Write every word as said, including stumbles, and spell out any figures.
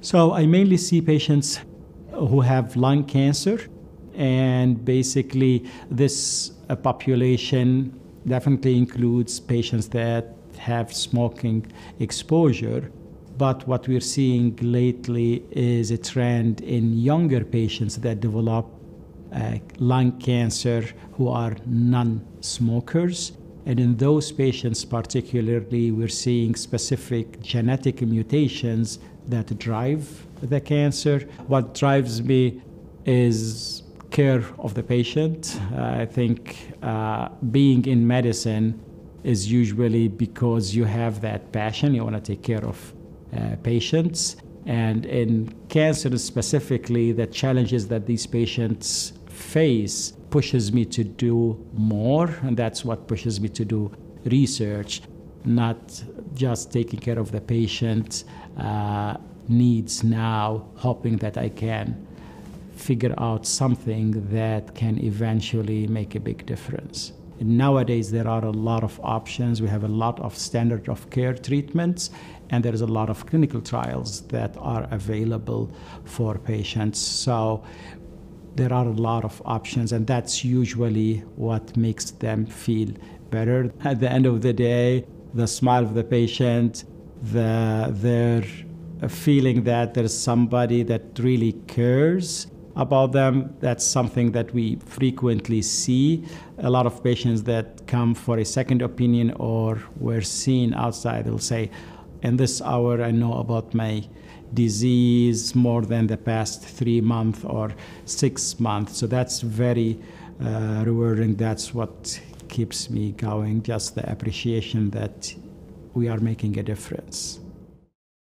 So I mainly see patients who have lung cancer, and basically this population definitely includes patients that have smoking exposure. But what we're seeing lately is a trend in younger patients that develop uh, lung cancer who are non-smokers. And in those patients particularly, we're seeing specific genetic mutations that drive the cancer. What drives me is care of the patient. Uh, I think uh, being in medicine is usually because you have that passion, you want to take care of uh, patients. And in cancer specifically, the challenges that these patients face pushes me to do more, and that's what pushes me to do research, not just taking care of the patient uh, needs now, hoping that I can figure out something that can eventually make a big difference. Nowadays, there are a lot of options. We have a lot of standard of care treatments, and there is a lot of clinical trials that are available for patients. So there are a lot of options, and that's usually what makes them feel better. At the end of the day, the smile of the patient, the, their feeling that there's somebody that really cares about them, that's something that we frequently see. A lot of patients that come for a second opinion or were seen outside, they'll say, in this hour I know about my disease more than the past three months or six months. So that's very uh, rewarding. That's what keeps me going, just the appreciation that we are making a difference.